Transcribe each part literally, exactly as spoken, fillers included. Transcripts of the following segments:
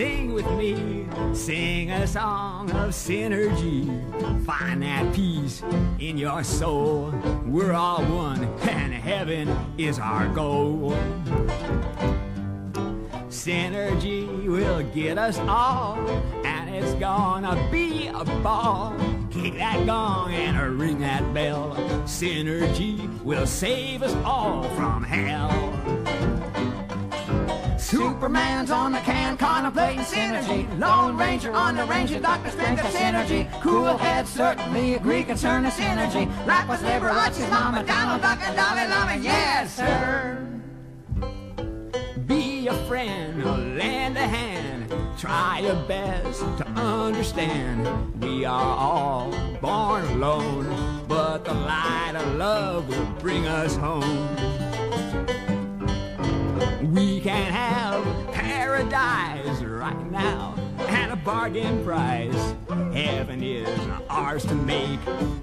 Sing with me, sing a song of synergy. Find that peace in your soul. We're all one, and heaven is our goal. Synergy will get us all, and it's gonna be a ball. Kick that gong and ring that bell. Synergy will save us all from hell. Superman's on the can contemplating synergy. Lone Ranger on the Ranger, Doctor Strength of Synergy. Cool heads certainly agree concerning synergy. Like was Liberace, Lama, Donald Duck, and Dalai Lama. Yes, sir. Be a friend, lend a hand. Try your best to understand. We are all born alone, but the light of love will bring us home. We can have paradise right now at a bargain price. Heaven is ours to make.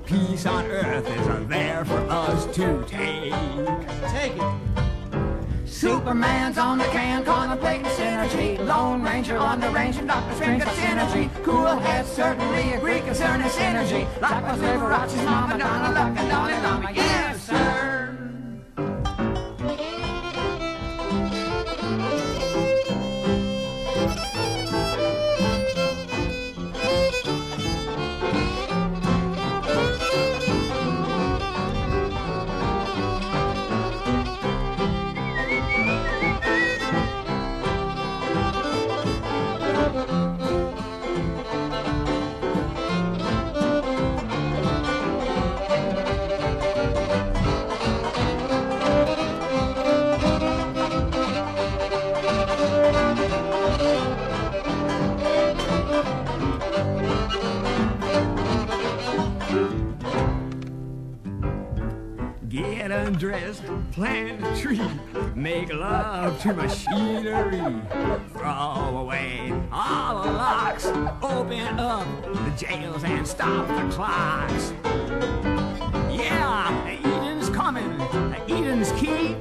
Peace on earth is there for us to take. Take it. Superman's on the can contemplating synergy. Lone Ranger on the Ranger, Doctor Strength of Synergy. Cool heads certainly agree concerning synergy. Like was Liberace's Mama, Donald Duck, and Dalai Lama. Yes, sir. Get undressed, plant a tree, make love to machinery. Throw away all the locks, open up the jails and stop the clocks. Yeah, Eden's coming, Eden's key,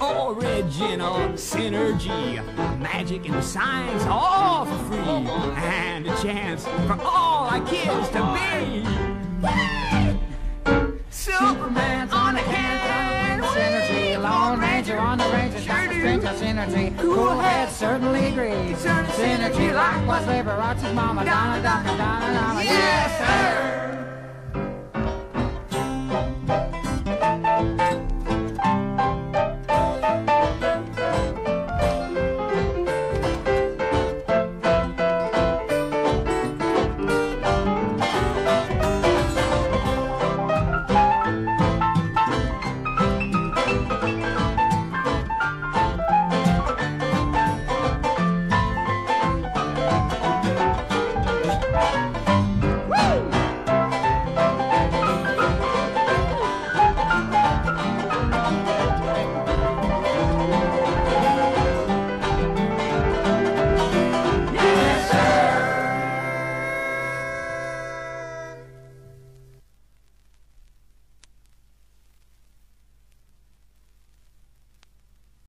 original synergy. Magic and science all for free, and a chance for all our kids to be. Superman on the can synergy. Lone Ranger on the Ranger, Doctor Strength of Synergy. Cool heads certainly agree. Synergy like was Liberace's Mama, Donna Donna Donna Donna. Yes, sir.